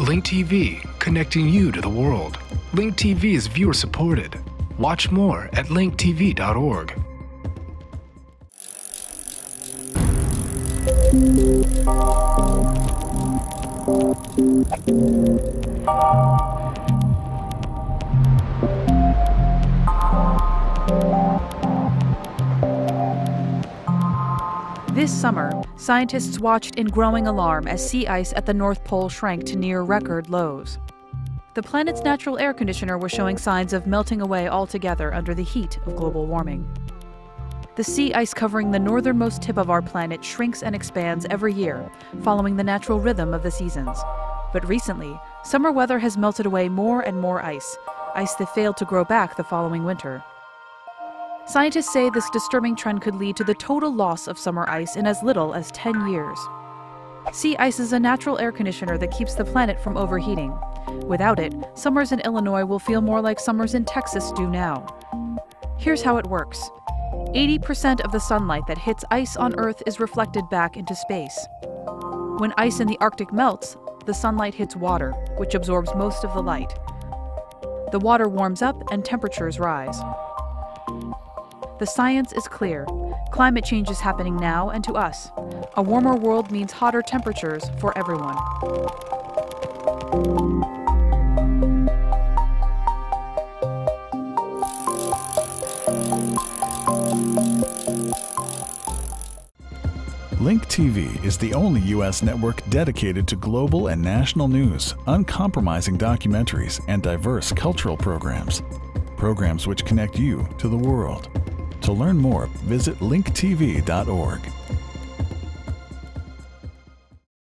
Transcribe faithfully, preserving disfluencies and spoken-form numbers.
Link T V, connecting you to the world. Link T V is viewer supported. Watch more at link T V dot org. This summer, scientists watched in growing alarm as sea ice at the North Pole shrank to near record lows. The planet's natural air conditioner was showing signs of melting away altogether under the heat of global warming. The sea ice covering the northernmost tip of our planet shrinks and expands every year, following the natural rhythm of the seasons. But recently, summer weather has melted away more and more ice, ice that failed to grow back the following winter. Scientists say this disturbing trend could lead to the total loss of summer ice in as little as ten years. Sea ice is a natural air conditioner that keeps the planet from overheating. Without it, summers in Illinois will feel more like summers in Texas do now. Here's how it works. eighty percent of the sunlight that hits ice on Earth is reflected back into space. When ice in the Arctic melts, the sunlight hits water, which absorbs most of the light. The water warms up and temperatures rise. The science is clear. Climate change is happening now and to us. A warmer world means hotter temperatures for everyone. Link T V is the only U S network dedicated to global and national news, uncompromising documentaries, and diverse cultural programs. Programs which connect you to the world. To learn more, visit link T V dot org.